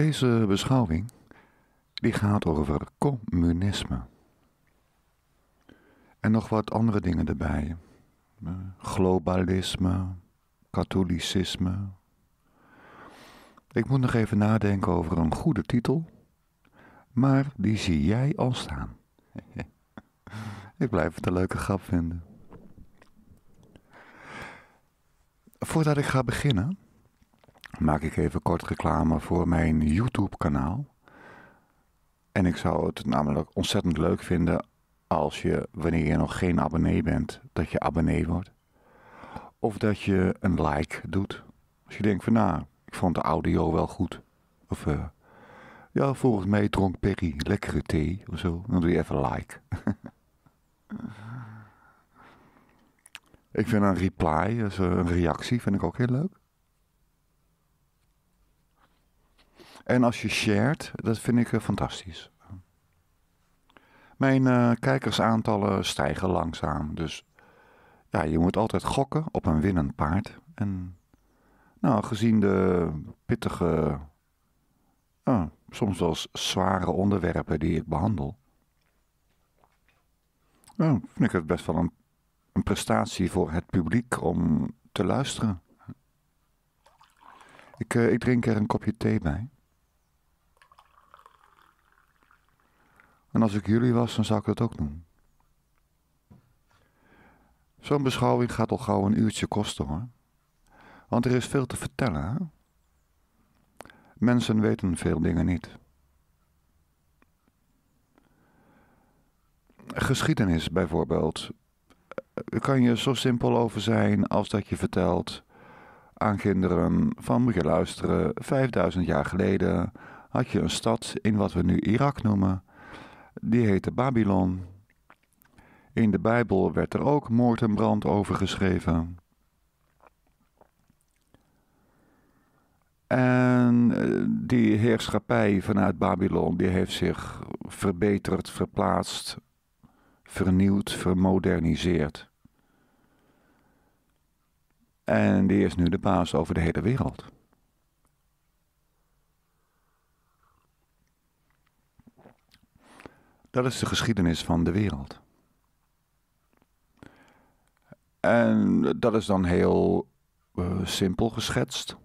Deze beschouwing die gaat over communisme. En nog wat andere dingen erbij. Globalisme, katholicisme. Ik moet nog even nadenken over een goede titel, maar die zie jij al staan. Ik blijf het een leuke grap vinden. Voordat ik ga beginnen, maak ik even kort reclame voor mijn YouTube-kanaal. En ik zou het namelijk ontzettend leuk vinden als je, wanneer je nog geen abonnee bent, dat je abonnee wordt. Of dat je een like doet. Als je denkt van, nou, ik vond de audio wel goed. Of, ja, volgens mij dronk Perry lekkere thee of zo. Dan doe je even like. Ik vind een reply, dus een reactie, vind ik ook heel leuk. En als je shared, dat vind ik fantastisch. Mijn kijkersaantallen stijgen langzaam. Dus ja, je moet altijd gokken op een winnend paard. En nou, gezien de pittige, soms wel zware onderwerpen die ik behandel, vind ik het best wel een prestatie voor het publiek om te luisteren. Ik drink er een kopje thee bij. En als ik jullie was, dan zou ik dat ook doen. Zo'n beschouwing gaat al gauw een uurtje kosten, hoor. Want er is veel te vertellen, hè? Mensen weten veel dingen niet. Geschiedenis bijvoorbeeld. Daar kan je zo simpel over zijn als dat je vertelt aan kinderen van, moet je luisteren, 5000 jaar geleden had je een stad in wat we nu Irak noemen. Die heette Babylon. In de Bijbel werd er ook moord en brand over geschreven. En die heerschappij vanuit Babylon, die heeft zich verbeterd, verplaatst, vernieuwd, vermoderniseerd. En die is nu de baas over de hele wereld. Dat is de geschiedenis van de wereld. En dat is dan heel simpel geschetst.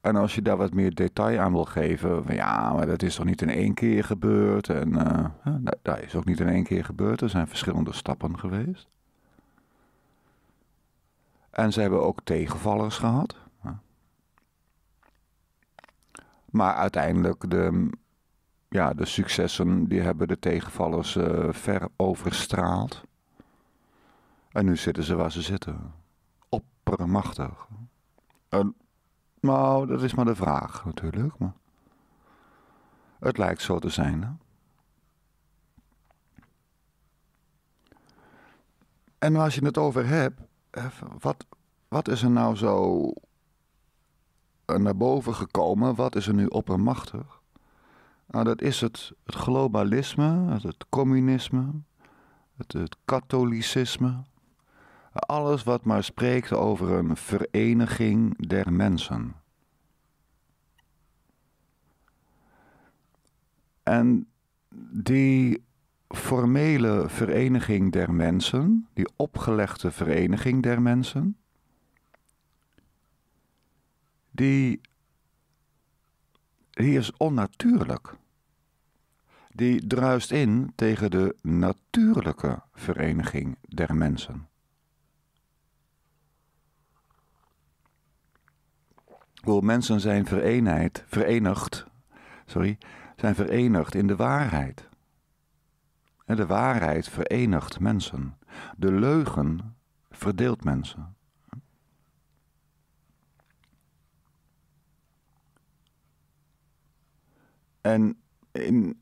En als je daar wat meer detail aan wil geven, van ja, maar dat is toch niet in één keer gebeurd. En dat is ook niet in één keer gebeurd. Er zijn verschillende stappen geweest. En ze hebben ook tegenvallers gehad. Maar uiteindelijk de successen, die hebben de tegenvallers ver overstraald. En nu zitten ze waar ze zitten. Oppermachtig. Nou, dat is maar de vraag natuurlijk. Maar het lijkt zo te zijn. Hè? En als je het over hebt, wat is er nou zo naar boven gekomen? Wat is er nu oppermachtig? Nou, dat is het globalisme, het communisme, het katholicisme. Alles wat maar spreekt over een vereniging der mensen. En die formele vereniging der mensen, die opgelegde vereniging der mensen, die is onnatuurlijk. Die druist in tegen de natuurlijke vereniging der mensen. Mensen zijn verenigd in de waarheid. En de waarheid verenigt mensen. De leugen verdeelt mensen. En in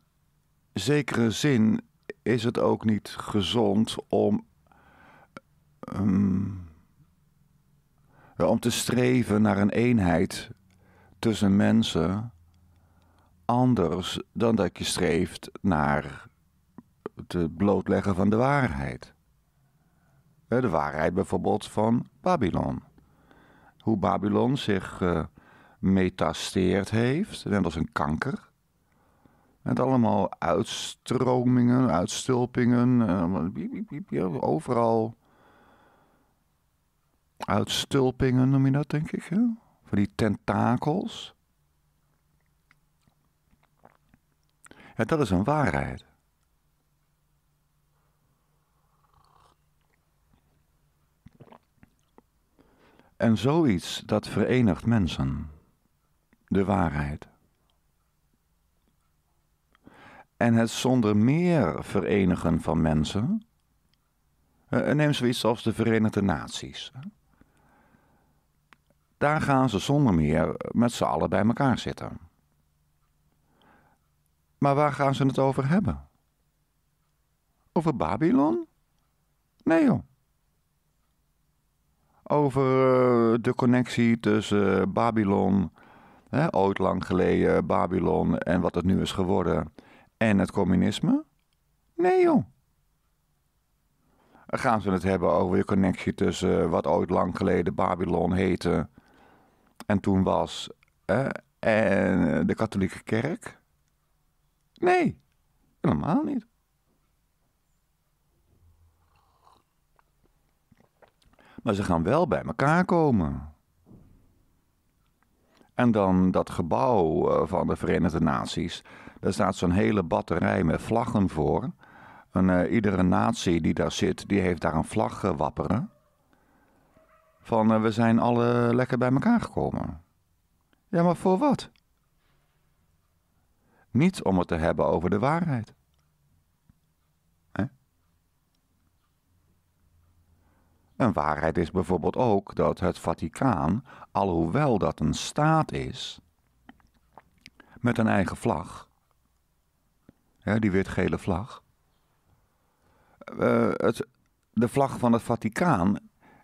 zekere zin is het ook niet gezond om te streven naar een eenheid tussen mensen, anders dan dat je streeft naar het blootleggen van de waarheid. De waarheid bijvoorbeeld van Babylon. Hoe Babylon zich gemetasteerd heeft, net als een kanker. Met allemaal uitstromingen, uitstulpingen, overal uitstulpingen noem je dat, denk ik, hè? Van die tentakels. En dat is een waarheid. En zoiets, dat verenigt mensen. De waarheid. En het zonder meer verenigen van mensen. Neem zoiets als de Verenigde Naties. Daar gaan ze zonder meer met z'n allen bij elkaar zitten. Maar waar gaan ze het over hebben? Over Babylon? Nee joh. Over de connectie tussen Babylon, ooit lang geleden Babylon en wat het nu is geworden, en het communisme? Nee joh. Gaan ze het hebben over de connectie tussen wat ooit lang geleden Babylon heette en toen was en de katholieke kerk? Nee, helemaal niet. Maar ze gaan wel bij elkaar komen. En dan dat gebouw van de Verenigde Naties. Daar staat zo'n hele batterij met vlaggen voor. En iedere natie die daar zit, die heeft daar een vlag wapperen. Van we zijn alle lekker bij elkaar gekomen. Ja, maar voor wat? Niet om het te hebben over de waarheid. Hè? Een waarheid is bijvoorbeeld ook dat het Vaticaan, alhoewel dat een staat is, met een eigen vlag, hè, die wit-gele vlag, de vlag van het Vaticaan,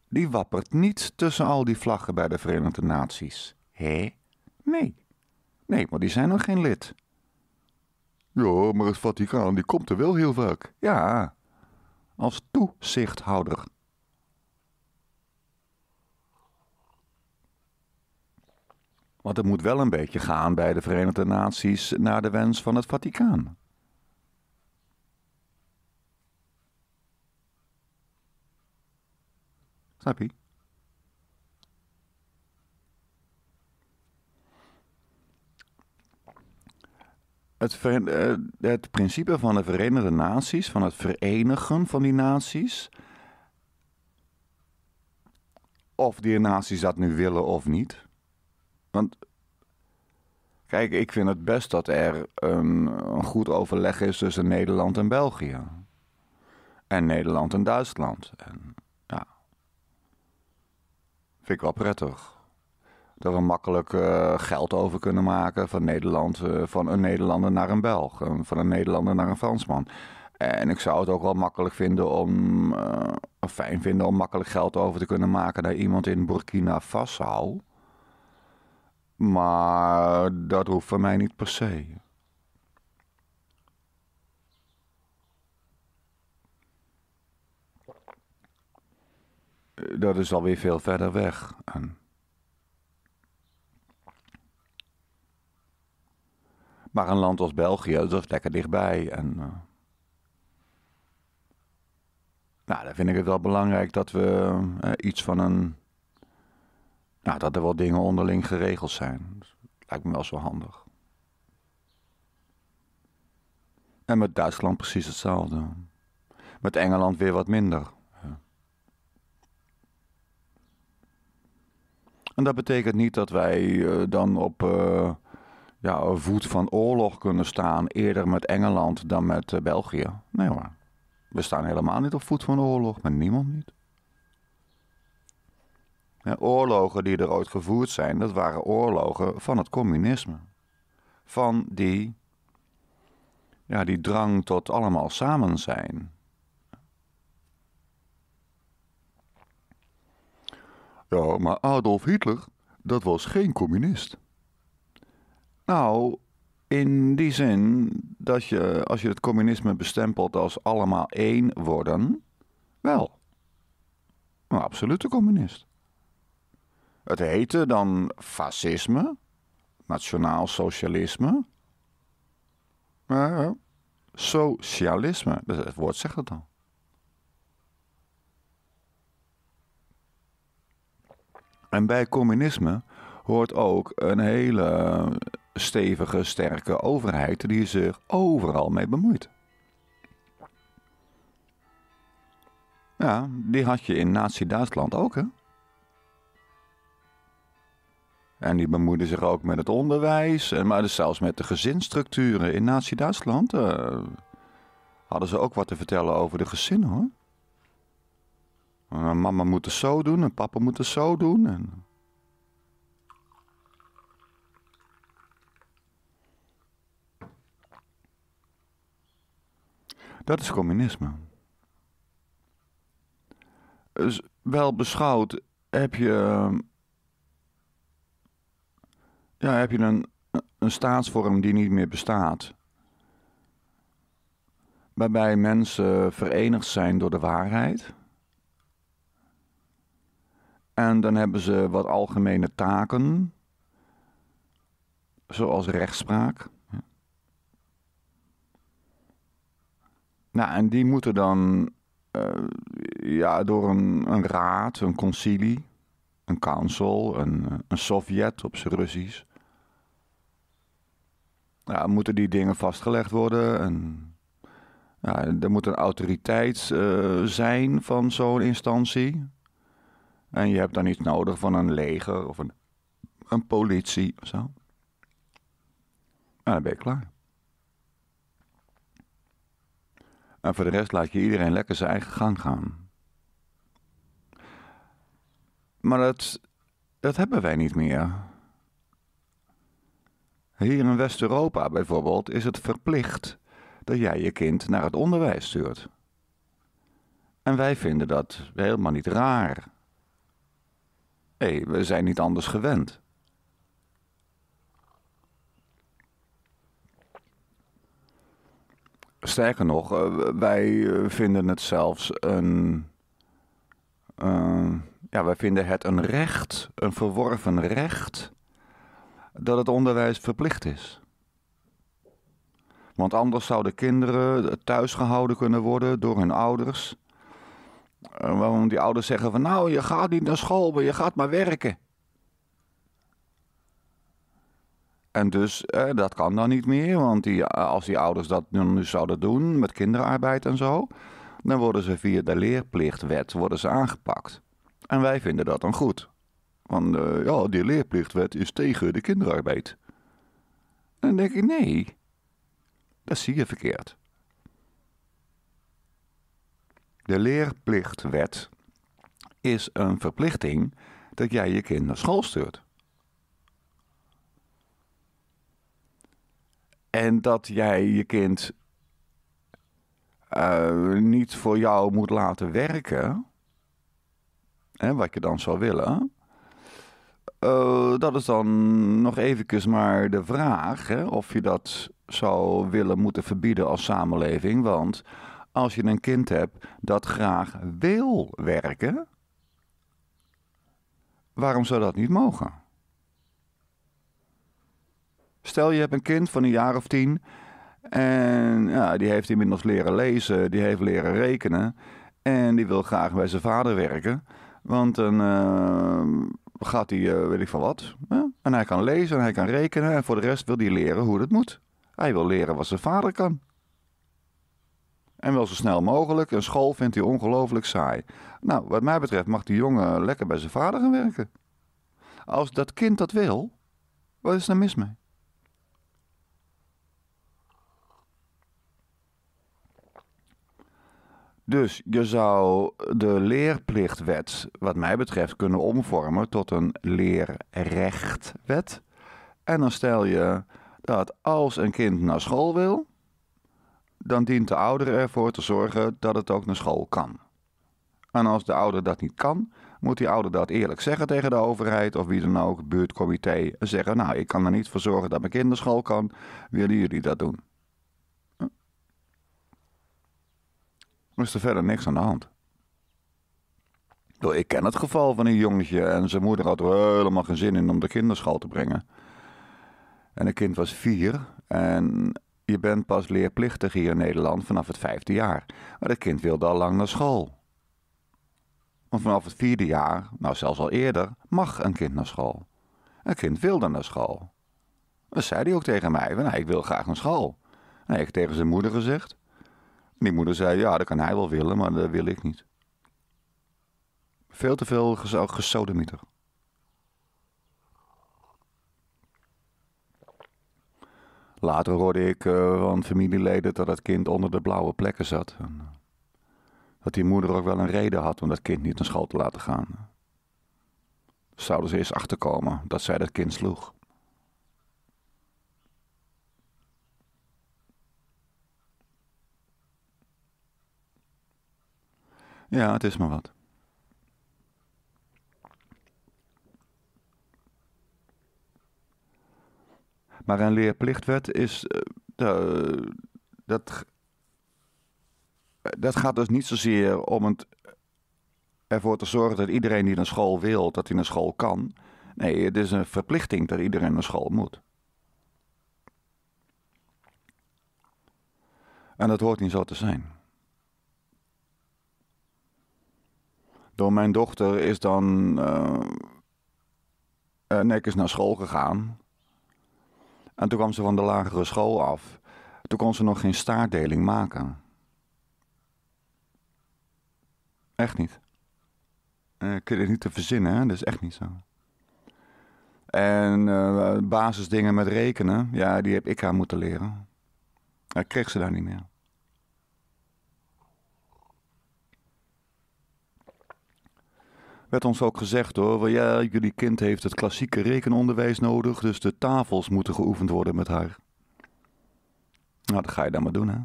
die wappert niet tussen al die vlaggen bij de Verenigde Naties. Hé? Nee. Nee, maar die zijn nog geen lid. Ja, maar het Vaticaan, die komt er wel heel vaak. Ja, als toezichthouder. Want het moet wel een beetje gaan bij de Verenigde Naties naar de wens van het Vaticaan. Snap je? Het principe van de Verenigde Naties, van het verenigen van die naties, of die naties dat nu willen of niet. Want, kijk, ik vind het best dat er een goed overleg is tussen Nederland en België. En Nederland en Duitsland. En, ja. Vind ik wel prettig. Dat we makkelijk geld over kunnen maken van Nederland, van een Nederlander naar een Belg, van een Nederlander naar een Fransman. En ik zou het ook wel makkelijk vinden om, fijn vinden om makkelijk geld over te kunnen maken naar iemand in Burkina Faso. Maar dat hoeft voor mij niet per se. Dat is alweer veel verder weg. Maar een land als België, dat is lekker dichtbij. En, nou, dan vind ik het wel belangrijk dat we iets van een... Nou, dat er wel dingen onderling geregeld zijn. Dat lijkt me wel zo handig. En met Duitsland precies hetzelfde. Met Engeland weer wat minder. Ja. En dat betekent niet dat wij dan op... een voet van oorlog kunnen staan, eerder met Engeland dan met België. Nee hoor, we staan helemaal niet op voet van oorlog, met niemand niet. En oorlogen die er ooit gevoerd zijn, dat waren oorlogen van het communisme. Van die drang tot allemaal samen zijn. Ja, maar Adolf Hitler, dat was geen communist. Nou, in die zin dat je, als je het communisme bestempelt als allemaal één worden, wel. Een absolute communist. Het heette dan fascisme, nationaal socialisme. Socialisme, het woord zegt het al. En bij communisme hoort ook een hele stevige, sterke overheid die zich overal mee bemoeit. Ja, die had je in Nazi-Duitsland ook, hè? En die bemoeide zich ook met het onderwijs, maar dus zelfs met de gezinsstructuren. In Nazi-Duitsland hadden ze ook wat te vertellen over de gezinnen, hoor. Mama moet het zo doen en papa moet het zo doen. En... dat is communisme. Dus wel beschouwd heb je... ja, heb je een staatsvorm die niet meer bestaat. Waarbij mensen verenigd zijn door de waarheid. En dan hebben ze wat algemene taken. Zoals rechtspraak. Nou, en die moeten dan door een raad, een concilie, een council, een Sovjet op zijn Russisch. Ja, moeten die dingen vastgelegd worden. En, ja, er moet een autoriteit zijn van zo'n instantie. En je hebt dan iets nodig van een leger of een politie of zo. En dan ben je klaar. En voor de rest laat je iedereen lekker zijn eigen gang gaan. Maar dat hebben wij niet meer. Hier in West-Europa bijvoorbeeld is het verplicht dat jij je kind naar het onderwijs stuurt. En wij vinden dat helemaal niet raar. Hé, we zijn niet anders gewend. Sterker nog, wij vinden het zelfs een... wij vinden het een recht, een verworven recht, dat het onderwijs verplicht is. Want anders zouden kinderen thuisgehouden kunnen worden door hun ouders. Waarom die ouders zeggen van, nou, je gaat niet naar school, maar je gaat maar werken. En dus, dat kan dan niet meer, want als die ouders dat nu zouden doen met kinderarbeid en zo, dan worden ze via de leerplichtwet aangepakt. En wij vinden dat dan goed. Want die leerplichtwet is tegen de kinderarbeid. En dan denk ik, nee, dat zie je verkeerd. De leerplichtwet is een verplichting dat jij je kind naar school stuurt. En dat jij je kind niet voor jou moet laten werken, hè, wat je dan zou willen, dat is dan nog eventjes maar de vraag, hè, of je dat zou willen moeten verbieden als samenleving. Want als je een kind hebt dat graag wil werken, waarom zou dat niet mogen? Stel je hebt een kind van een jaar of 10 en ja, die heeft inmiddels leren lezen, die heeft leren rekenen en die wil graag bij zijn vader werken. Want dan gaat hij, weet ik van wat, hè? En hij kan lezen en hij kan rekenen en voor de rest wil hij leren hoe dat moet. Hij wil leren wat zijn vader kan. En wel zo snel mogelijk. En school vindt hij ongelooflijk saai. Nou, wat mij betreft mag die jongen lekker bij zijn vader gaan werken. Als dat kind dat wil, wat is er mis mee? Dus je zou de leerplichtwet, wat mij betreft, kunnen omvormen tot een leerrechtwet. En dan stel je dat als een kind naar school wil, dan dient de ouder ervoor te zorgen dat het ook naar school kan. En als de ouder dat niet kan, moet die ouder dat eerlijk zeggen tegen de overheid of wie dan ook, buurtcomité, en zeggen, nou, ik kan er niet voor zorgen dat mijn kind naar school kan, willen jullie dat doen? Is er verder niks aan de hand. Ik ken het geval van een jongetje en zijn moeder had er helemaal geen zin in om de kinderschool te brengen. En het kind was 4 en je bent pas leerplichtig hier in Nederland vanaf het 5e jaar. Maar het kind wilde al lang naar school. Want vanaf het 4e jaar, nou zelfs al eerder, mag een kind naar school. Het kind wilde naar school. Dat zei hij ook tegen mij, van, nou, ik wil graag naar school. En hij heeft tegen zijn moeder gezegd. En die moeder zei, ja, dat kan hij wel willen, maar dat wil ik niet. Veel te veel gesodemieter. Later hoorde ik van familieleden dat het kind onder de blauwe plekken zat. En dat die moeder ook wel een reden had om dat kind niet naar school te laten gaan. Zouden ze eerst achterkomen dat zij dat kind sloeg. Ja, het is maar wat. Maar een leerplichtwet is, dat gaat dus niet zozeer om het ervoor te zorgen dat iedereen die naar school wil, dat hij naar school kan. Nee, het is een verplichting dat iedereen naar school moet. En dat hoort niet zo te zijn. Door mijn dochter is dan netjes naar school gegaan. En toen kwam ze van de lagere school af. Toen kon ze nog geen staartdeling maken. Echt niet. Ik weet het niet te verzinnen, hè? Dat is echt niet zo. En basisdingen met rekenen, ja, die heb ik haar moeten leren. Dat kreeg ze daar niet meer. Werd ons ook gezegd hoor, ja, jullie kind heeft het klassieke rekenonderwijs nodig, dus de tafels moeten geoefend worden met haar. Nou, dat ga je dan maar doen, hè.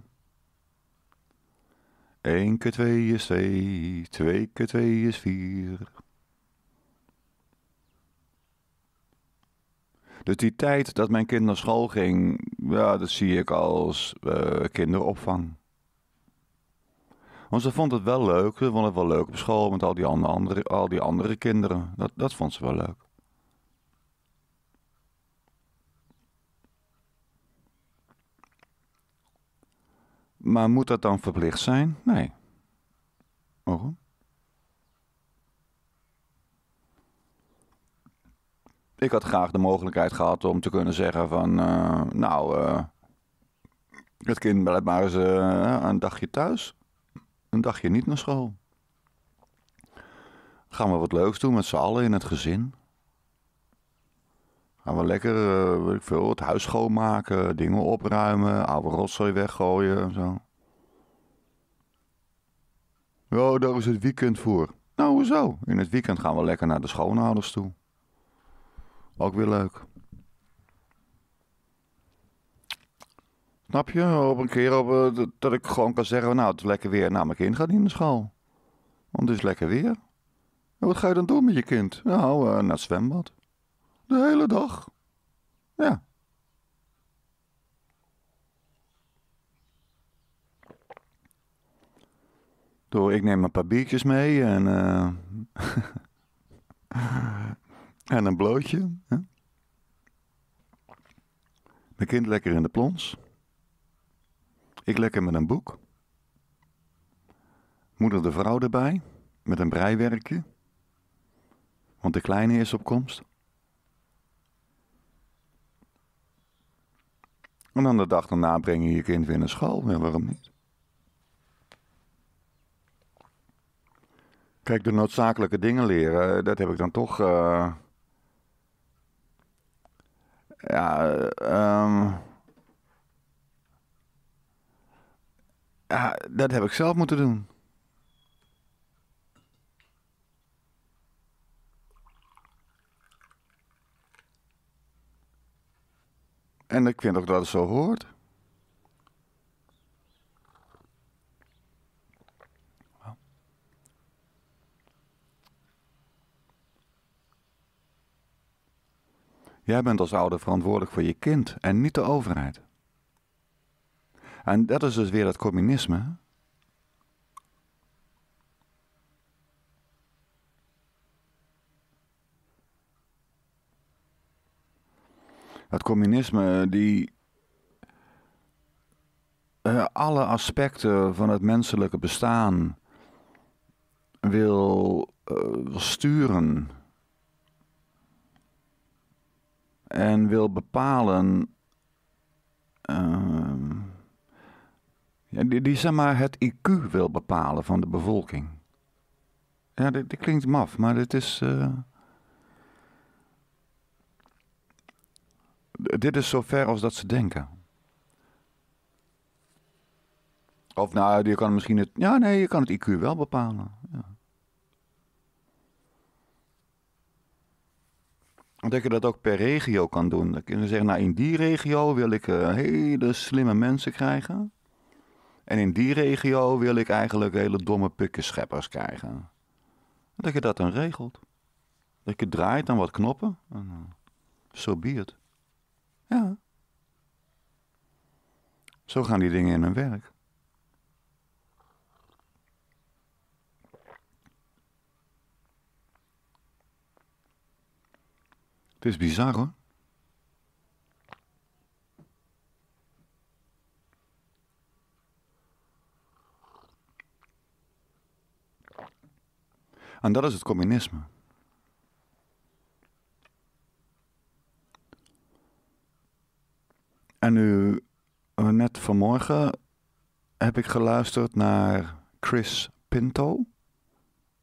1 keer 2 is 2, 2 keer 2 is 4. Dus die tijd dat mijn kind naar school ging, ja, dat zie ik als kinderopvang. Want ze vond het wel leuk, ze vond het wel leuk op school met al die andere kinderen. Dat vond ze wel leuk. Maar moet dat dan verplicht zijn? Nee. Waarom? Ik had graag de mogelijkheid gehad om te kunnen zeggen van, het kind blijft maar eens een dagje thuis. Een dagje niet naar school. Gaan we wat leuks doen met z'n allen in het gezin. Gaan we lekker het huis schoonmaken, dingen opruimen, oude rotzooi weggooien en zo. Oh, daar is het weekend voor. Nou, hoezo? In het weekend gaan we lekker naar de schoonouders toe. Ook weer leuk. Snap je? Op een keer dat ik gewoon kan zeggen, nou het is lekker weer, nou mijn kind gaat niet naar school. Want het is lekker weer. En wat ga je dan doen met je kind? Nou, naar het zwembad. De hele dag. Ja. Ik neem een paar biertjes mee en, en een blootje. Hè? Mijn kind lekker in de plons. Ik lekker met een boek. Moeder de vrouw erbij. Met een breiwerkje. Want de kleine is op komst. En dan de dag daarna breng je je kind weer naar school. Ja, waarom niet? Kijk, de noodzakelijke dingen leren. Dat heb ik dan toch... Ja, dat heb ik zelf moeten doen. En ik vind ook dat het zo hoort. Jij bent als ouder verantwoordelijk voor je kind en niet de overheid. En dat is dus weer dat communisme. Het communisme die alle aspecten van het menselijke bestaan wil sturen en wil bepalen, die zeg maar het IQ wil bepalen van de bevolking. Ja, dit klinkt maf, maar dit is... Dit is zover als dat ze denken. Of nou, je kan misschien het... Ja, nee, je kan het IQ wel bepalen. Ja. Dat je dat ook per regio kan doen. Dan kun je zeggen, nou, in die regio wil ik hele slimme mensen krijgen. En in die regio wil ik eigenlijk hele domme pukkenscheppers krijgen. Dat je dat dan regelt. Dat je draait aan wat knoppen. So be it. Ja. Zo gaan die dingen in hun werk. Het is bizar, hoor. En dat is het communisme. En nu, net vanmorgen, heb ik geluisterd naar Chris Pinto.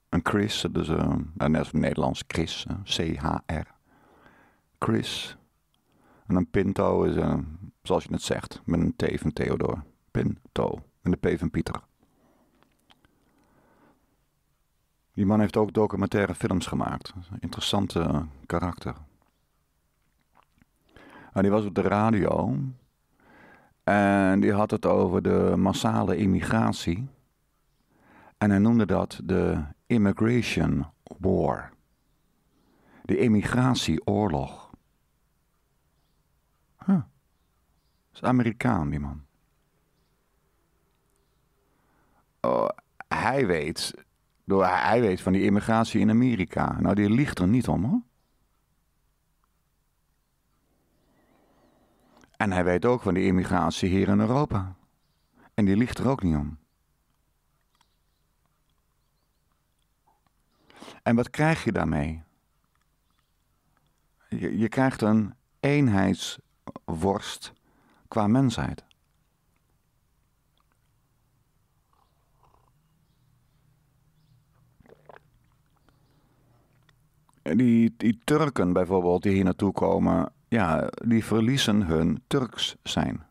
Een Chris, dus net als het Nederlands Chris, C-H-R. Chris. En een Pinto is, zoals je het zegt, met een T van Theodor. Pinto. En de P van Pieter. Die man heeft ook documentaire films gemaakt. Interessante karakter. En die was op de radio. En die had het over de massale immigratie. En hij noemde dat de Immigration War. De immigratieoorlog. Huh. Is Amerikaan, die man. Oh, hij weet... Hij weet van die immigratie in Amerika. Nou, die liegt er niet om, hoor. En hij weet ook van die immigratie hier in Europa. En die liegt er ook niet om. En wat krijg je daarmee? Je krijgt een eenheidsworst qua mensheid. Die Turken bijvoorbeeld die hier naartoe komen, ja, die verliezen hun Turks zijn.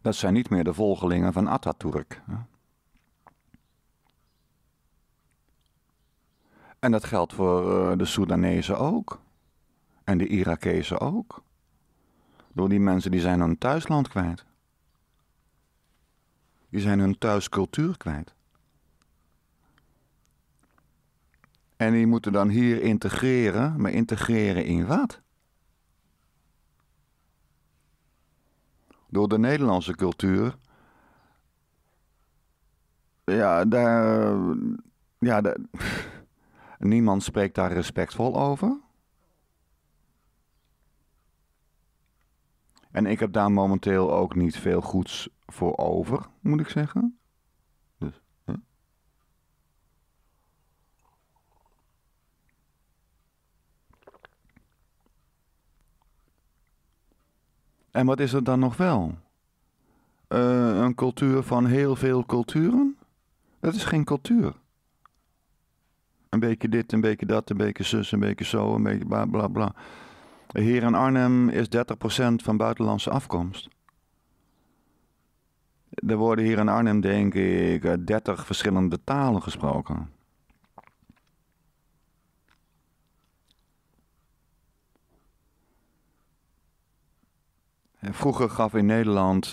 Dat zijn niet meer de volgelingen van Atatürk. En dat geldt voor de Soedanezen ook. En de Irakezen ook. Door die mensen die zijn hun thuisland kwijt. Die zijn hun thuiscultuur kwijt. En die moeten dan hier integreren, maar integreren in wat? Door de Nederlandse cultuur. Ja, daar... Ja, daar niemand spreekt daar respectvol over. En ik heb daar momenteel ook niet veel goeds voor over, moet ik zeggen. En wat is er dan nog wel? Een cultuur van heel veel culturen? Dat is geen cultuur. Een beetje dit, een beetje dat, een beetje zus, een beetje zo, een beetje bla bla bla. Hier in Arnhem is 30% van buitenlandse afkomst. Er worden hier in Arnhem, denk ik, 30 verschillende talen gesproken. Vroeger gaf in Nederland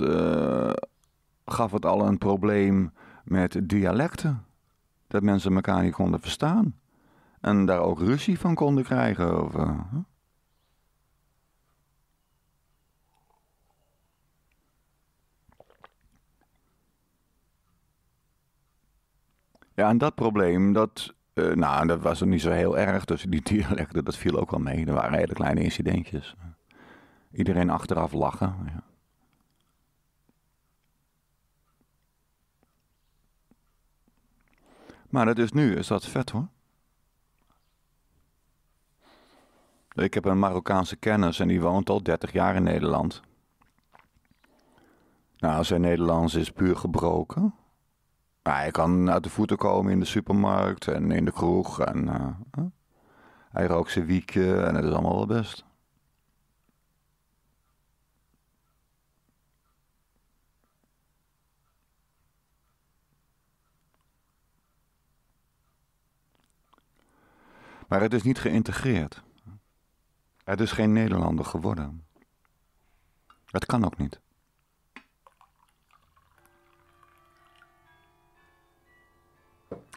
gaf het al een probleem met dialecten. Dat mensen elkaar niet konden verstaan. En daar ook ruzie van konden krijgen. Of, Ja, en dat probleem, dat Nou, dat was ook niet zo heel erg. Dus die dierenlekte, dat viel ook wel mee. Er waren hele kleine incidentjes. Iedereen achteraf lachen. Ja. Maar dat is nu, is dat vet hoor. Ik heb een Marokkaanse kennis en die woont al 30 jaar in Nederland. Nou, zijn Nederlands is puur gebroken. Maar hij kan uit de voeten komen in de supermarkt en in de kroeg. En, hij rookt zijn wiekje en het is allemaal wel best. Maar het is niet geïntegreerd. Het is geen Nederlander geworden. Het kan ook niet.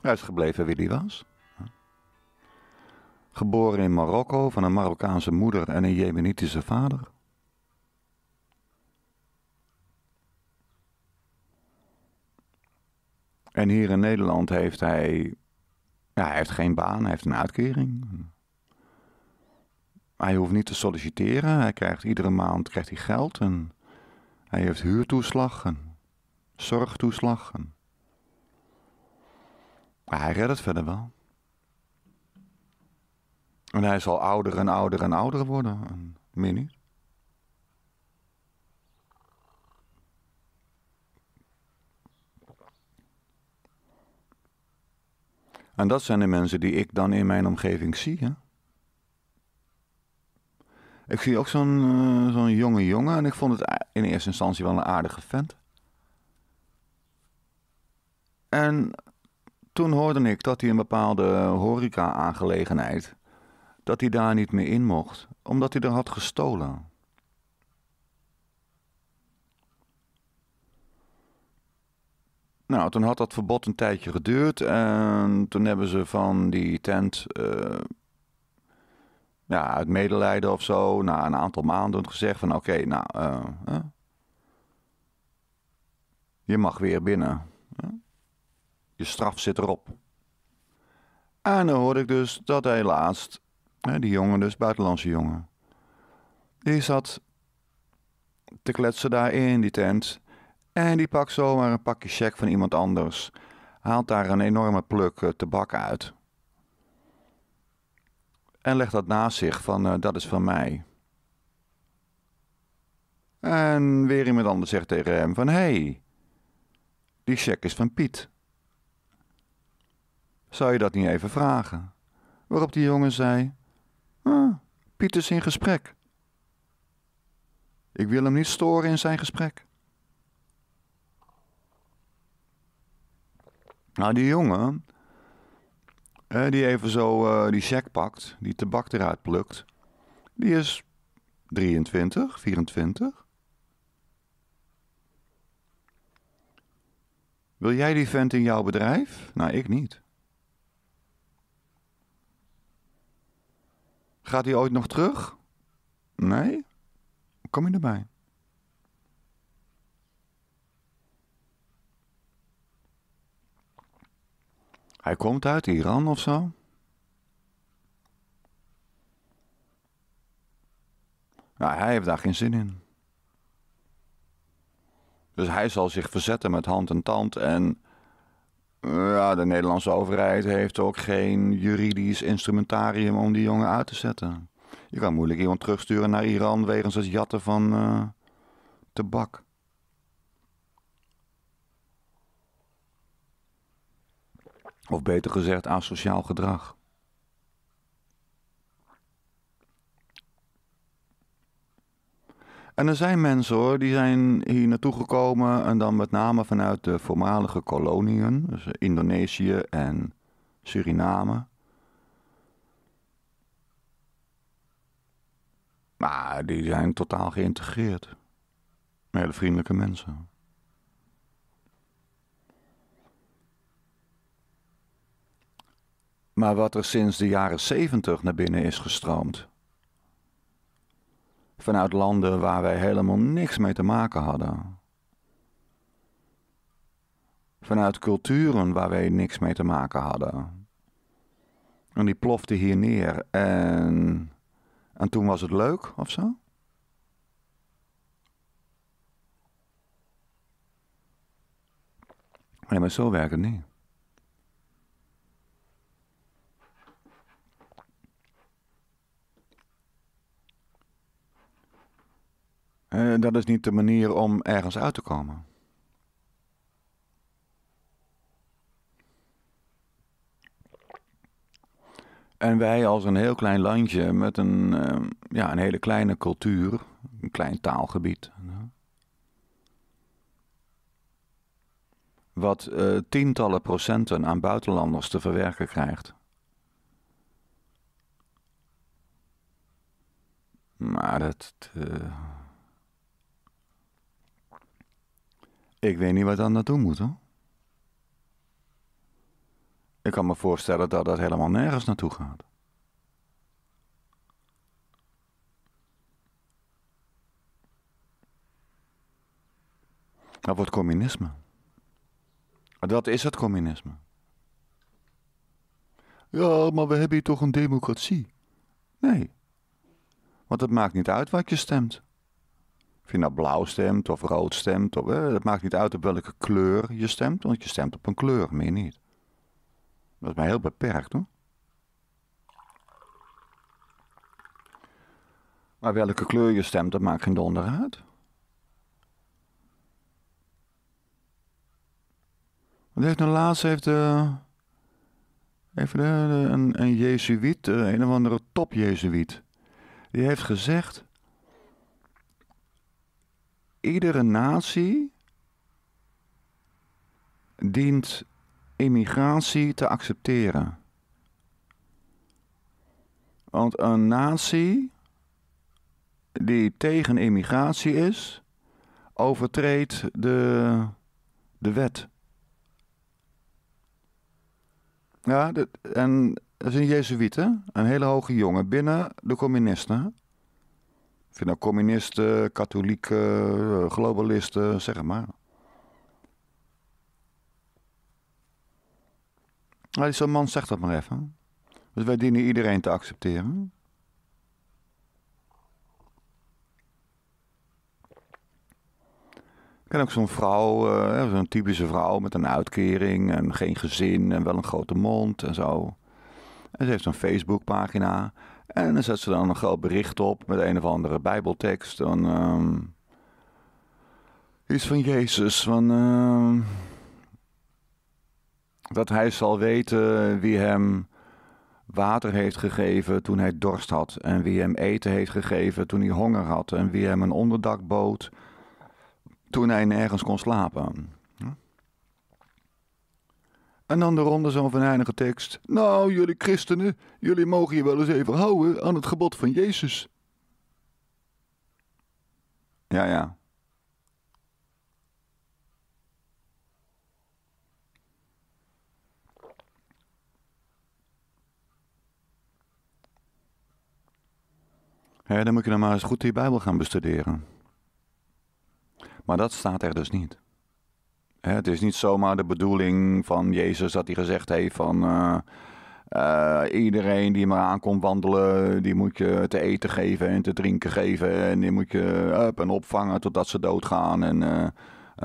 Hij is gebleven wie hij was. Geboren in Marokko van een Marokkaanse moeder en een Jemenitische vader. En hier in Nederland heeft hij... Ja, hij heeft geen baan, hij heeft een uitkering. Hij hoeft niet te solliciteren, hij krijgt iedere maand krijgt hij geld en hij heeft huurtoeslag en zorgtoeslag. En... Maar hij redt het verder wel. En hij zal ouder en ouder en ouder worden, en meer niet. En dat zijn de mensen die ik dan in mijn omgeving zie, hè? Ik zie ook zo'n jonge jongen en ik vond het in eerste instantie wel een aardige vent. En toen hoorde ik dat hij een bepaalde horeca-aangelegenheid, dat hij daar niet meer in mocht, omdat hij er had gestolen. Nou, toen had dat verbod een tijdje geduurd en toen hebben ze van die tent... Ja, uit medelijden of zo, na een aantal maanden gezegd van oké, nou, je mag weer binnen. Je straf zit erop. En dan hoorde ik dus dat hij laatst, die jongen dus, buitenlandse jongen, die zat te kletsen daar in die tent en die pakt zomaar een pakje cheque van iemand anders, haalt daar een enorme pluk tabak uit. En legt dat naast zich van, dat is van mij. En weer iemand anders zegt tegen hem van, hé, die cheque is van Piet. Zou je dat niet even vragen? Waarop die jongen zei, Piet is in gesprek. Ik wil hem niet storen in zijn gesprek. Nou, die jongen... die even zo die cheque pakt, die tabak eruit plukt. Die is 23, 24. Wil jij die vent in jouw bedrijf? Nou, ik niet. Gaat hij ooit nog terug? Nee? Kom je erbij? Hij komt uit Iran of zo. Nou, hij heeft daar geen zin in. Dus hij zal zich verzetten met hand en tand. En ja, de Nederlandse overheid heeft ook geen juridisch instrumentarium om die jongen uit te zetten. Je kan moeilijk iemand terugsturen naar Iran wegens het jatten van tabak. Of beter gezegd, asociaal gedrag. En er zijn mensen hoor, die zijn hier naartoe gekomen en dan met name vanuit de voormalige koloniën, dus Indonesië en Suriname. Maar die zijn totaal geïntegreerd. Hele vriendelijke mensen. Maar wat er sinds de jaren 70 naar binnen is gestroomd. Vanuit landen waar wij helemaal niks mee te maken hadden. Vanuit culturen waar wij niks mee te maken hadden. En die plofte hier neer. En toen was het leuk of zo? Nee, maar zo werkt het niet. Dat is niet de manier om ergens uit te komen. En wij als een heel klein landje met een hele kleine cultuur, een klein taalgebied. Wat tientallen procenten aan buitenlanders te verwerken krijgt. Maar dat... Ik weet niet wat dat naartoe moet, hoor. Ik kan me voorstellen dat dat helemaal nergens naartoe gaat. Dat wordt communisme. Dat is het communisme. Ja, maar we hebben hier toch een democratie? Nee. Want het maakt niet uit wat je stemt. Of je nou blauw stemt of rood stemt. Het maakt niet uit op welke kleur je stemt. Want je stemt op een kleur, meer niet. Dat is maar heel beperkt, hoor. Maar welke kleur je stemt, dat maakt geen donder uit. Want laatst heeft een jezuïet, een of andere topjezuïet, die heeft gezegd: iedere natie dient immigratie te accepteren. Want een natie die tegen immigratie is, overtreedt de wet. Ja, en dat is een jezuïet, hè? Een hele hoge jongen binnen de communisten. Of je nou communisten, katholieken, globalisten, zeg maar. Nou, zo'n man zegt dat maar even. Dus wij dienen iedereen te accepteren. Ik ken ook zo'n vrouw, zo'n typische vrouw met een uitkering en geen gezin en wel een grote mond en zo. En ze heeft zo'n Facebookpagina. En dan zet ze dan een groot bericht op met een of andere bijbeltekst. Iets van Jezus, van... dat hij zal weten wie hem water heeft gegeven toen hij dorst had. En wie hem eten heeft gegeven toen hij honger had. En wie hem een onderdak bood toen hij nergens kon slapen. Ja. En dan de ronde zo'n venijnige tekst. Nou, jullie christenen, jullie mogen je wel eens even houden aan het gebod van Jezus. Ja, ja. Hey, dan moet je dan maar eens goed die Bijbel gaan bestuderen. Maar dat staat er dus niet. Het is niet zomaar de bedoeling van Jezus dat hij gezegd heeft van... iedereen die maar aan komt wandelen, die moet je te eten geven en te drinken geven. En die moet je up en opvangen totdat ze doodgaan. En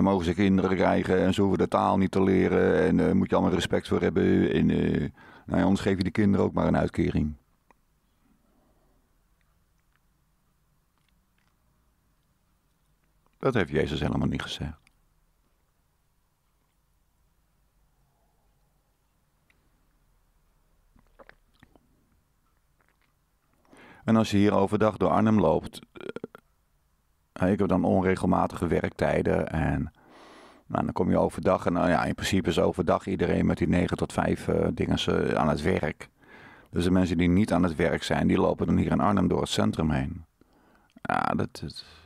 mogen ze kinderen krijgen en ze hoeven de taal niet te leren. En daar moet je allemaal respect voor hebben. En anders geef je de kinderen ook maar een uitkering. Dat heeft Jezus helemaal niet gezegd. En als je hier overdag door Arnhem loopt... Ik heb dan onregelmatige werktijden. En dan kom je overdag... En in principe is overdag iedereen met die 9 tot 5 dingen aan het werk. Dus de mensen die niet aan het werk zijn... die lopen dan hier in Arnhem door het centrum heen. Ja, dat is...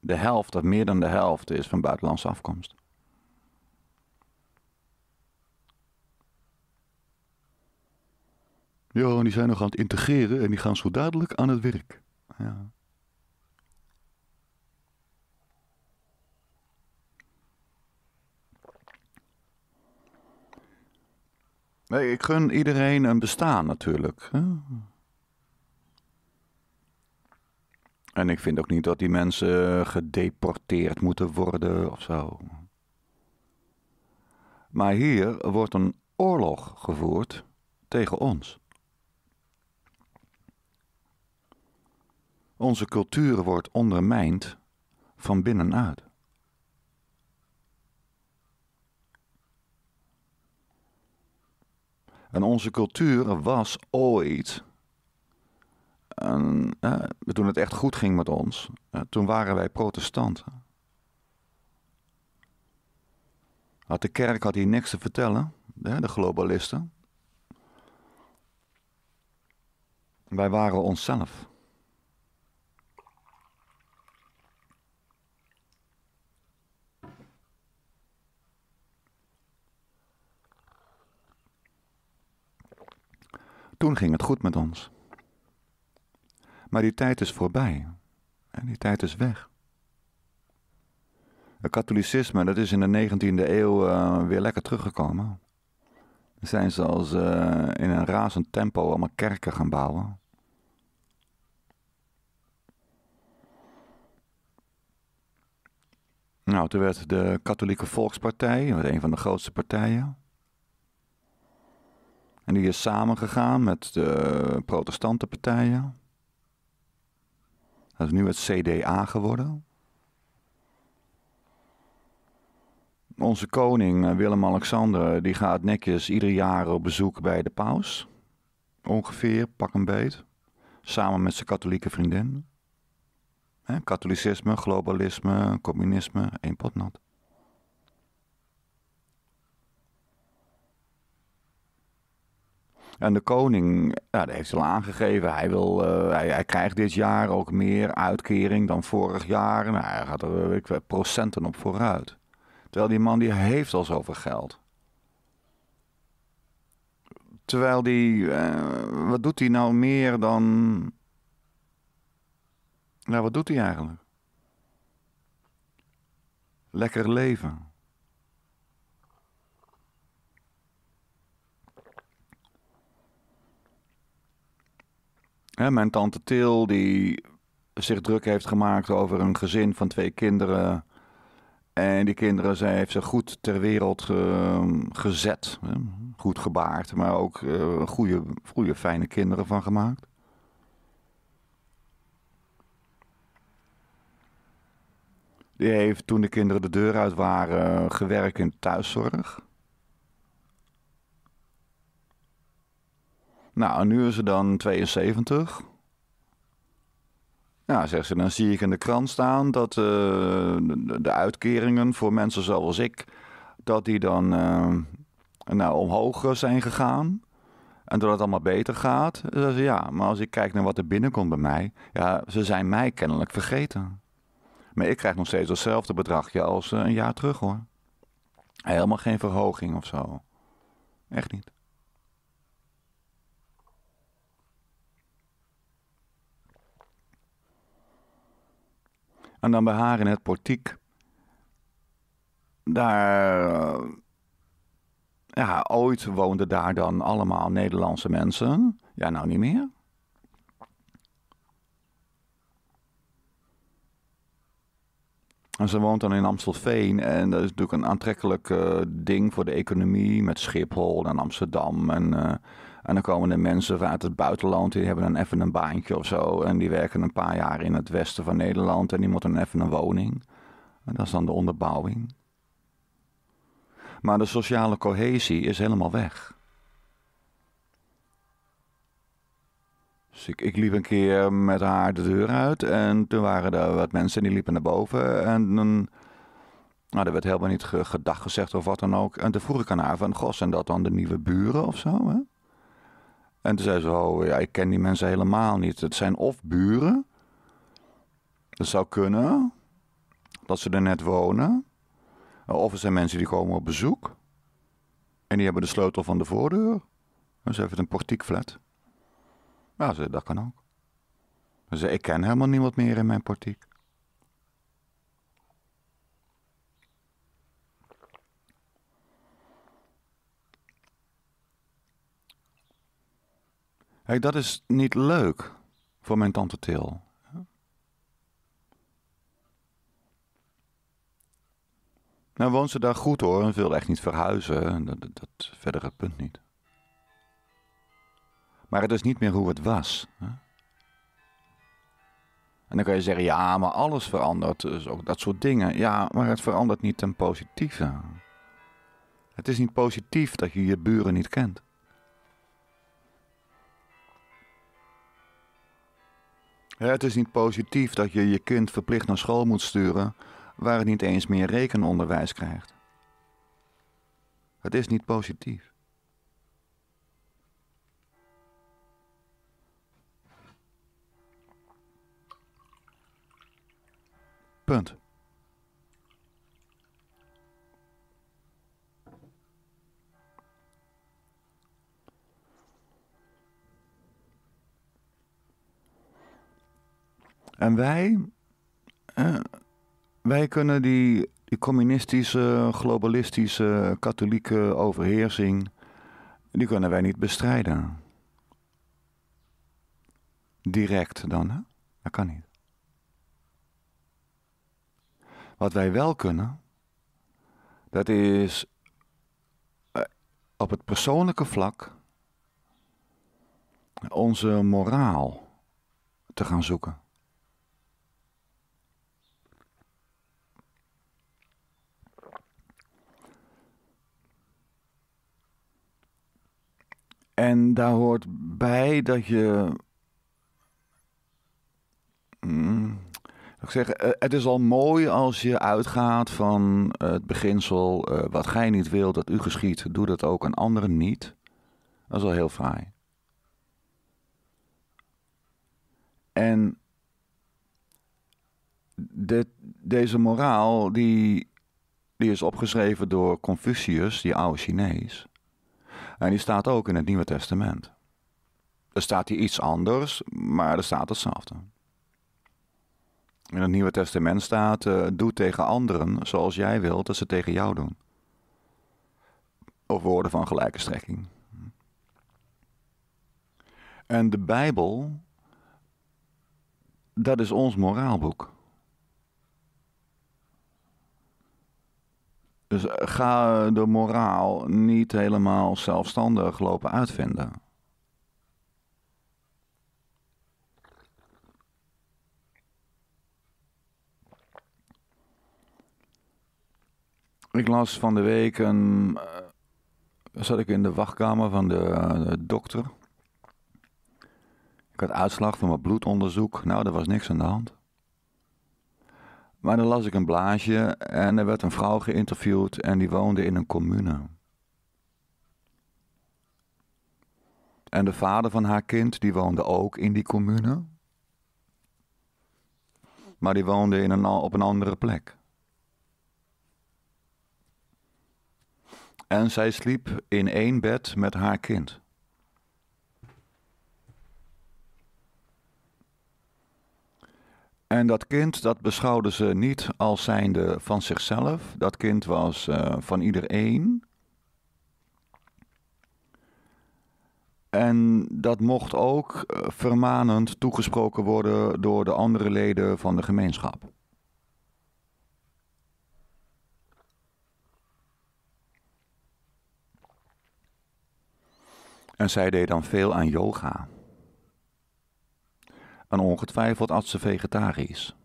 De helft, dat meer dan de helft, is van buitenlandse afkomst. Ja, die zijn nog aan het integreren en die gaan zo dadelijk aan het werk. Ja. Nee, ik gun iedereen een bestaan natuurlijk. En ik vind ook niet dat die mensen gedeporteerd moeten worden of zo. Maar hier wordt een oorlog gevoerd tegen ons. Onze cultuur wordt ondermijnd van binnenuit. En onze cultuur was ooit, toen het echt goed ging met ons, toen waren wij protestanten. De kerk had hier niks te vertellen, de globalisten. Wij waren onszelf. Toen ging het goed met ons. Maar die tijd is voorbij. En die tijd is weg. Het katholicisme, dat is in de 19e eeuw weer lekker teruggekomen. Er zijn zelfs in een razend tempo allemaal kerken gaan bouwen. Nou, toen werd de Katholieke Volkspartij, een van de grootste partijen. En die is samengegaan met de protestante partijen. Dat is nu het CDA geworden. Onze koning Willem-Alexander, die gaat netjes ieder jaar op bezoek bij de paus. Ongeveer, pak een beet. Samen met zijn katholieke vriendin. Katholicisme, globalisme, communisme, één pot nat. En de koning, dat heeft hij al aangegeven, hij krijgt dit jaar ook meer uitkering dan vorig jaar. Nou, hij gaat er procenten op vooruit. Terwijl die man die heeft al zoveel geld. Terwijl die, wat doet hij nou meer dan... Nou, wat doet hij eigenlijk? Lekker leven. Mijn tante Til, die zich druk heeft gemaakt over een gezin van 2 kinderen. En die kinderen, zij heeft ze goed ter wereld gezet. Goed gebaard, maar ook goede, fijne kinderen van gemaakt. Die heeft toen de kinderen de deur uit waren gewerkt in thuiszorg. Nou, en nu is ze dan 72. Nou, zegt ze, dan zie ik in de krant staan dat de uitkeringen voor mensen zoals ik, dat die dan omhoog zijn gegaan. En dat het allemaal beter gaat. Dan zegt ze, ja, maar als ik kijk naar wat er binnenkomt bij mij, ja, ze zijn mij kennelijk vergeten. Maar ik krijg nog steeds hetzelfde bedragje als een jaar terug, hoor. Helemaal geen verhoging of zo. Echt niet. En dan bij haar in het portiek, daar, ja, ooit woonden daar dan allemaal Nederlandse mensen. Ja, nou niet meer. En ze woont dan in Amstelveen en dat is natuurlijk een aantrekkelijk ding voor de economie met Schiphol en Amsterdam. En dan komen de mensen vanuit het buitenland, die hebben dan even een baantje of zo. En die werken een paar jaar in het westen van Nederland en die moeten dan even een woning. En dat is dan de onderbouwing. Maar de sociale cohesie is helemaal weg. Dus ik liep een keer met haar de deur uit en toen waren er wat mensen die liepen naar boven. En er werd helemaal niet gedag gezegd of wat dan ook. En toen vroeg ik aan haar van, goh, zijn dat dan de nieuwe buren of zo, hè? En toen zei ze, oh ja, ik ken die mensen helemaal niet. Het zijn of buren, dat zou kunnen, dat ze er net wonen. Of er zijn mensen die komen op bezoek. En die hebben de sleutel van de voordeur. En ze heeft het een portiekflat. Nou, ze, dat kan ook. Ze zei, ik ken helemaal niemand meer in mijn portiek. Hey, dat is niet leuk voor mijn tante Til. Nou woont ze daar goed hoor en wil echt niet verhuizen. Dat verdere punt niet. Maar het is niet meer hoe het was. Hè? En dan kan je zeggen, ja, maar alles verandert. Dus ook dat soort dingen. Ja, maar het verandert niet ten positieve. Het is niet positief dat je je buren niet kent. Het is niet positief dat je je kind verplicht naar school moet sturen, waar het niet eens meer rekenonderwijs krijgt. Het is niet positief. Punt. En wij kunnen die communistische, globalistische, katholieke overheersing, die kunnen wij niet bestrijden. Direct dan, hè? Dat kan niet. Wat wij wel kunnen, dat is op het persoonlijke vlak onze moraal te gaan zoeken. En daar hoort bij dat je... Ik zeg, het is al mooi als je uitgaat van het beginsel... wat gij niet wilt dat u geschiedt, doe dat ook aan anderen niet. Dat is al heel fraai. En deze moraal, die is opgeschreven door Confucius, die oude Chinees... En die staat ook in het Nieuwe Testament. Er staat hier iets anders, maar er staat hetzelfde. In het Nieuwe Testament staat, doe tegen anderen zoals jij wilt dat ze tegen jou doen. Of woorden van gelijke strekking. En de Bijbel, dat is ons moraalboek. Dus ga de moraal niet helemaal zelfstandig lopen uitvinden. Ik las van de week, zat ik in de wachtkamer van de dokter. Ik had uitslag van mijn bloedonderzoek. Nou, er was niks aan de hand. Maar dan las ik een blaadje en er werd een vrouw geïnterviewd en die woonde in een commune. En de vader van haar kind, die woonde ook in die commune. Maar die woonde op een andere plek. En zij sliep in één bed met haar kind. En dat kind, dat beschouwden ze niet als zijnde van zichzelf. Dat kind was van iedereen. En dat mocht ook vermanend toegesproken worden door de andere leden van de gemeenschap. En zij deed dan veel aan yoga. En ongetwijfeld at ze vegetarisch.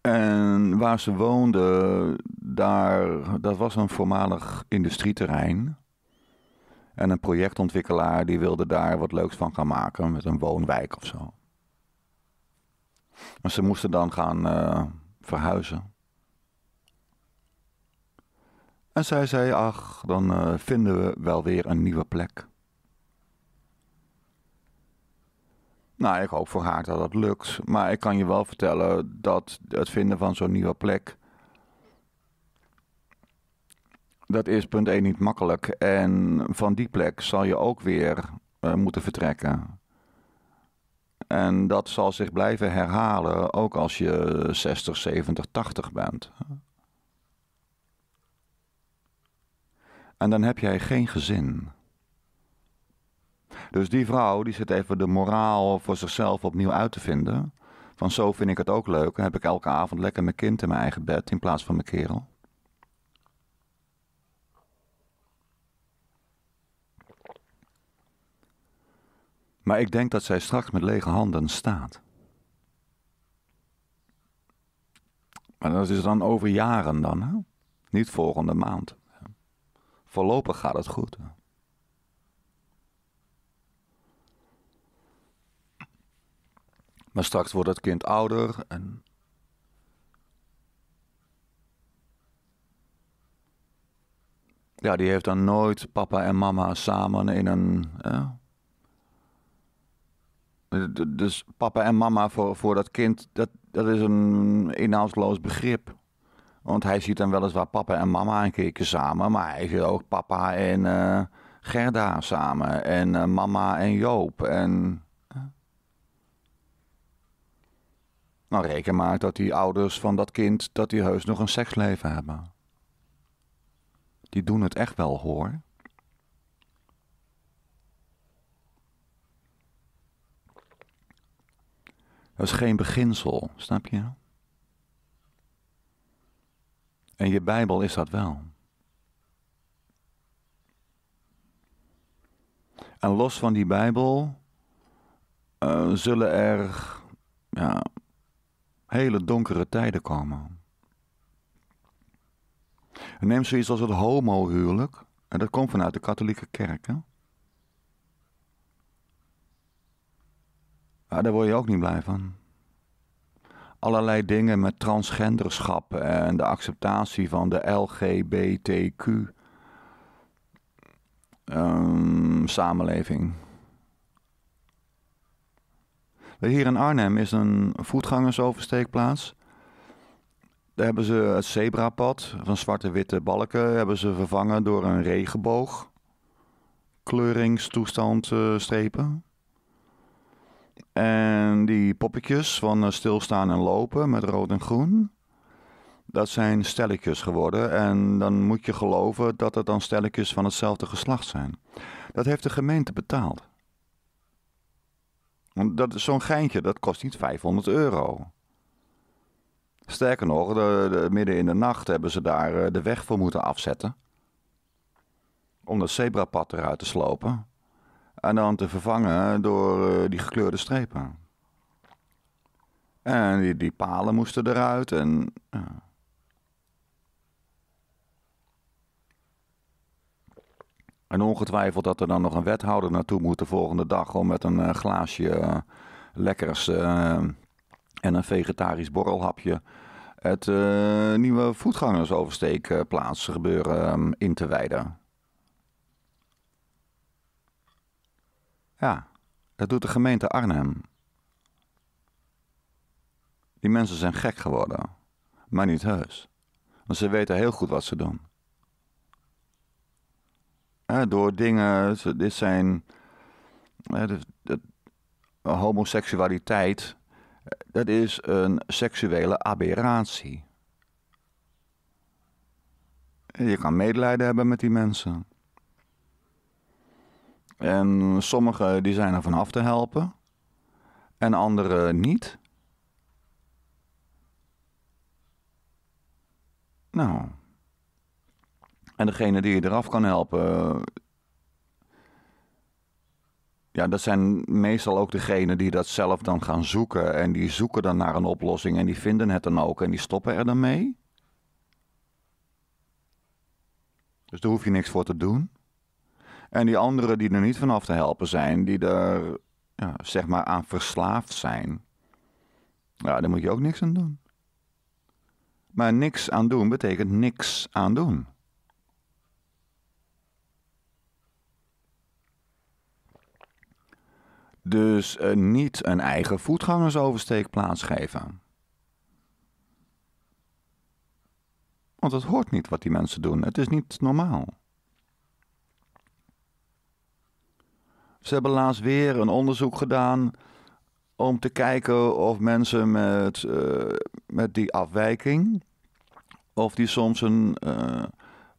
En waar ze woonde, dat was een voormalig industrieterrein. En een projectontwikkelaar die wilde daar wat leuks van gaan maken met een woonwijk of zo. En ze moesten dan gaan verhuizen. En zij zei, ach, dan vinden we wel weer een nieuwe plek. Nou, ik hoop voor haar dat dat lukt. Maar ik kan je wel vertellen dat het vinden van zo'n nieuwe plek... dat is punt 1 niet makkelijk. En van die plek zal je ook weer moeten vertrekken. En dat zal zich blijven herhalen, ook als je 60, 70, 80 bent... En dan heb jij geen gezin. Dus die vrouw die zit even de moraal voor zichzelf opnieuw uit te vinden. Van zo vind ik het ook leuk. Dan heb ik elke avond lekker mijn kind in mijn eigen bed in plaats van mijn kerel. Maar ik denk dat zij straks met lege handen staat. Maar dat is dan over jaren dan. Hè? Niet volgende maand. Voorlopig gaat het goed. Maar straks wordt het kind ouder en... ja, die heeft dan nooit papa en mama samen in een... ja. Dus papa en mama voor dat kind, dat is een inhoudsloos begrip. Want hij ziet dan weliswaar papa en mama een keertje samen, maar hij ziet ook papa en Gerda samen en mama en Joop. En... nou, reken maar dat die ouders van dat kind, dat die heus nog een seksleven hebben. Die doen het echt wel, hoor. Dat is geen beginsel, snap je? En je Bijbel is dat wel. En los van die Bijbel zullen er hele donkere tijden komen. Neem zoiets als het homohuwelijk. En dat komt vanuit de katholieke kerk, hè? Daar word je ook niet blij van. Allerlei dingen met transgenderschap en de acceptatie van de LGBTQ samenleving. Hier in Arnhem is een voetgangersoversteekplaats. Daar hebben ze het zebrapad van zwarte-witte balken hebben ze vervangen door een regenboog. Kleuringstoestand strepen. En die poppetjes van stilstaan en lopen met rood en groen, dat zijn stelletjes geworden. En dan moet je geloven dat het dan stelletjes van hetzelfde geslacht zijn. Dat heeft de gemeente betaald. Want dat is zo'n geintje, dat kost niet €500. Sterker nog, midden in de nacht hebben ze daar de weg voor moeten afzetten. Om dat zebrapad eruit te slopen. En dan te vervangen door die gekleurde strepen. En die palen moesten eruit. En, ja. En ongetwijfeld dat er dan nog een wethouder naartoe moet de volgende dag. Om met een glaasje lekkers en een vegetarisch borrelhapje. Het nieuwe voetgangersoversteekplaats gebeuren in te wijden. Ja, dat doet de gemeente Arnhem. Die mensen zijn gek geworden, maar niet heus. Want ze weten heel goed wat ze doen. Ja, door dingen, dit zijn... ja, homoseksualiteit, dat is een seksuele aberratie. Je kan medelijden hebben met die mensen. En sommigen die zijn er vanaf te helpen. En anderen niet. Nou. En degene die je eraf kan helpen. Ja, dat zijn meestal ook degenen die dat zelf dan gaan zoeken. En die zoeken dan naar een oplossing. En die vinden het dan ook. En die stoppen er dan mee. Dus daar hoef je niks voor te doen. En die anderen die er niet vanaf te helpen zijn, die er zeg maar aan verslaafd zijn, ja, daar moet je ook niks aan doen. Maar niks aan doen betekent niks aan doen. Dus niet een eigen voetgangersoversteekplaats geven. Want het hoort niet wat die mensen doen. Het is niet normaal. Ze hebben laatst weer een onderzoek gedaan om te kijken of mensen met die afwijking, of die soms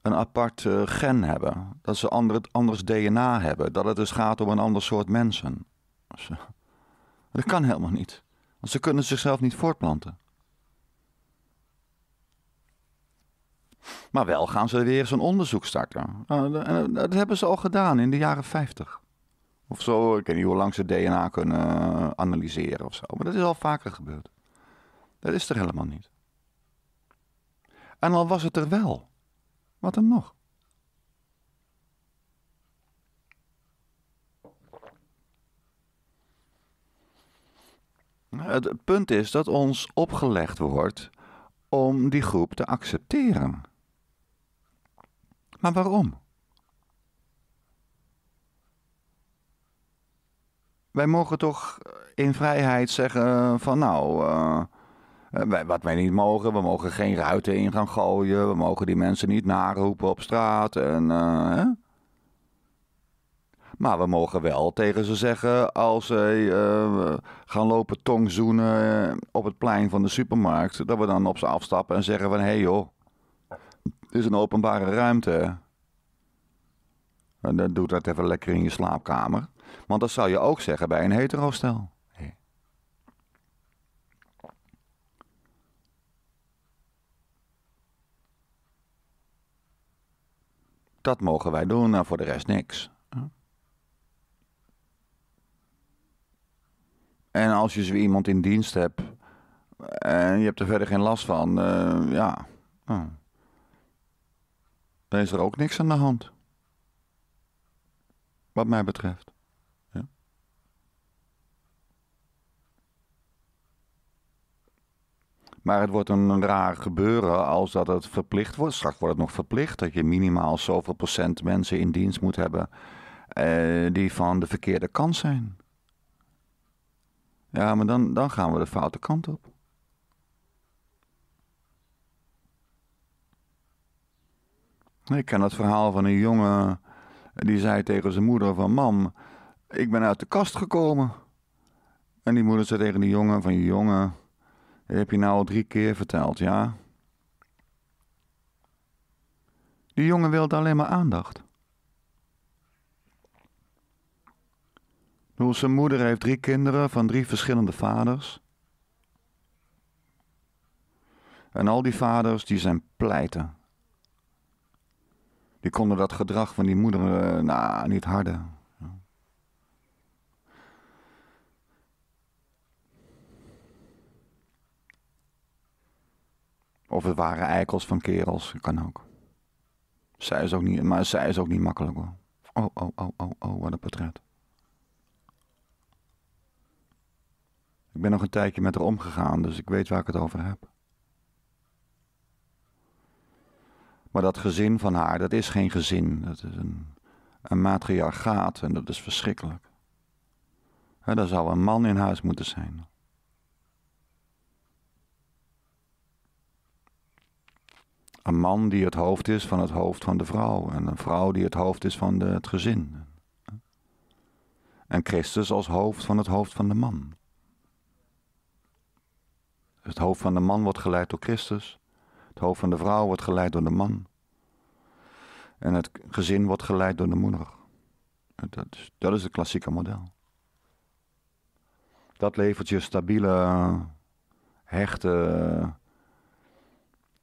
een apart gen hebben. Dat ze anders DNA hebben. Dat het dus gaat om een ander soort mensen. Dat kan helemaal niet. Want ze kunnen zichzelf niet voortplanten. Maar wel gaan ze weer zo'n onderzoek starten. Dat hebben ze al gedaan in de jaren 50. Of zo, ik weet niet hoe lang ze DNA kunnen analyseren of zo. Maar dat is al vaker gebeurd. Dat is er helemaal niet. En al was het er wel. Wat dan nog? Het punt is dat ons opgelegd wordt om die groep te accepteren. Maar waarom? Wij mogen toch in vrijheid zeggen van nou, wat wij niet mogen, we mogen geen ruiten in gaan gooien, we mogen die mensen niet naroepen op straat. Maar we mogen wel tegen ze zeggen als ze gaan lopen tongzoenen op het plein van de supermarkt, dat we dan op ze afstappen en zeggen van hé joh, het is een openbare ruimte. En dan doe dat even lekker in je slaapkamer. Want dat zou je ook zeggen bij een heterostel. Nee. Dat mogen wij doen, nou voor de rest niks. En als je zo iemand in dienst hebt en je hebt er verder geen last van, dan is er ook niks aan de hand. Wat mij betreft. Ja. Maar het wordt een raar gebeuren als dat het verplicht wordt. Straks wordt het nog verplicht dat je minimaal zoveel procent mensen in dienst moet hebben die van de verkeerde kant zijn. Ja, maar dan gaan we de foute kant op. Ik ken het verhaal van een jongen die zei tegen zijn moeder van mam, ik ben uit de kast gekomen. En die moeder zei tegen die jongen van jongen, dat heb je nou al 3 keer verteld, ja? Die jongen wilde alleen maar aandacht. Dus zijn moeder heeft 3 kinderen van 3 verschillende vaders. En al die vaders die zijn pleiten. Die konden dat gedrag van die moeder niet harden. Of het waren eikels van kerels, kan ook. Zij is ook niet makkelijk hoor. Oh, wat een portret. Ik ben nog een tijdje met haar omgegaan, dus ik weet waar ik het over heb. Maar dat gezin van haar, dat is geen gezin. Dat is een matriarchaat en dat is verschrikkelijk. Daar zou een man in huis moeten zijn. Een man die het hoofd is van het hoofd van de vrouw. En een vrouw die het hoofd is van het gezin. En Christus als hoofd van het hoofd van de man. Het hoofd van de man wordt geleid door Christus. Het hoofd van de vrouw wordt geleid door de man. En het gezin wordt geleid door de moeder. Dat is het klassieke model. Dat levert je stabiele, hechte,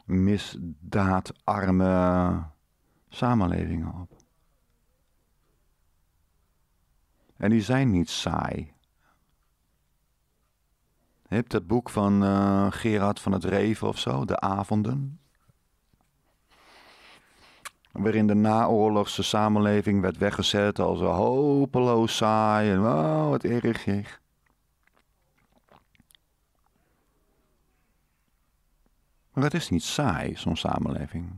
misdaadarme samenlevingen op. En die zijn niet saai. Je hebt dat boek van Gerard van het Reven of zo, De Avonden. Waarin de naoorlogse samenleving werd weggezet als een hopeloos saai en wow, wat erg. Maar het is niet saai, zo'n samenleving.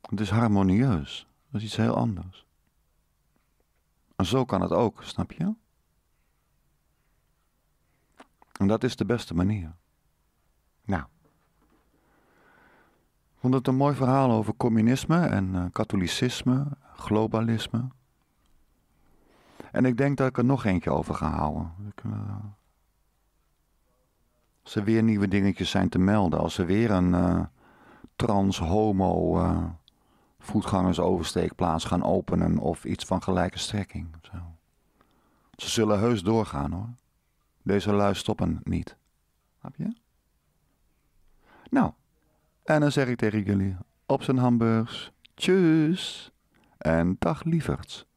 Het is harmonieus, dat is iets heel anders. En zo kan het ook, snap je? En dat is de beste manier. Nou. Ik vond het een mooi verhaal over communisme en katholicisme, globalisme. En ik denk dat ik er nog eentje over ga houden. Als er weer nieuwe dingetjes zijn te melden. Als er weer een trans-homo voetgangersoversteekplaats gaan openen. Of iets van gelijke strekking. Zo. Ze zullen heus doorgaan hoor. Deze lui stoppen niet. Snap je? Nou. En dan zeg ik tegen jullie. Op z'n hamburgers. Tjus. En dag lieverds.